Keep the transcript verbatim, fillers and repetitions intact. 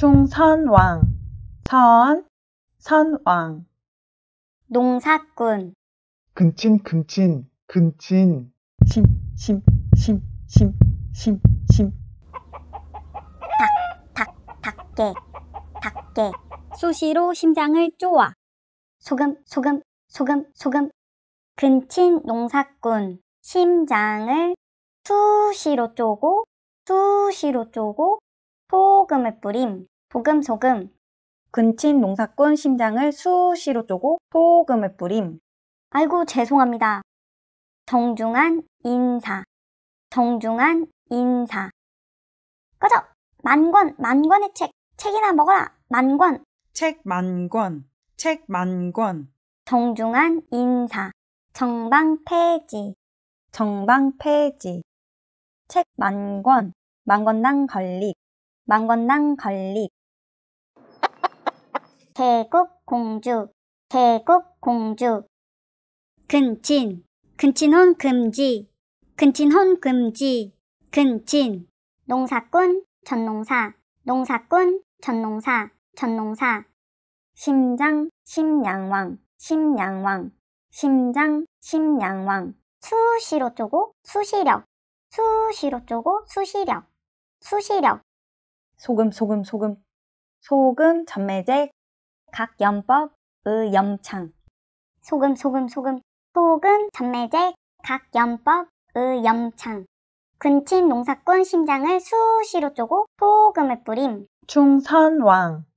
충선왕, 선, 선왕. 농사꾼, 근친, 근친, 근친. 심, 심, 심, 심, 심, 심. 닭, 닭, 닭개, 닭개. 수시로 심장을 쪼아. 소금, 소금, 소금, 소금. 근친 농사꾼, 심장을 수시로 쪼고, 수시로 쪼고, 소금을 뿌림. 소금, 소금. 근친 농사꾼 심장을 수시로 쪼고 소금을 뿌림. 아이고 죄송합니다. 정중한 인사, 정중한 인사. 꺼져! 만권, 만권의 책, 책이나 먹어라. 만권. 책 만권, 책 만권. 정중한 인사, 정방 폐지, 정방 폐지. 책 만권, 만권당 건립, 만권당 건립. 계국공주, 계국공주. 근친, 근친혼 금지, 근친혼 금지, 근친. 농사꾼, 전농사, 농사꾼, 전농사, 전농사. 심장, 심양왕, 심양왕. 심장, 심양왕. 수시로 쪼고, 수시력, 수시로 쪼고, 수시력, 수시력. 소금, 소금, 소금. 소금, 전매제, 각염법, 의염창. 소금, 소금, 소금. 소금, 전매제, 각염법, 의염창. 근친 농사꾼 심장을 수시로 쪼고 소금을 뿌림. 충선왕,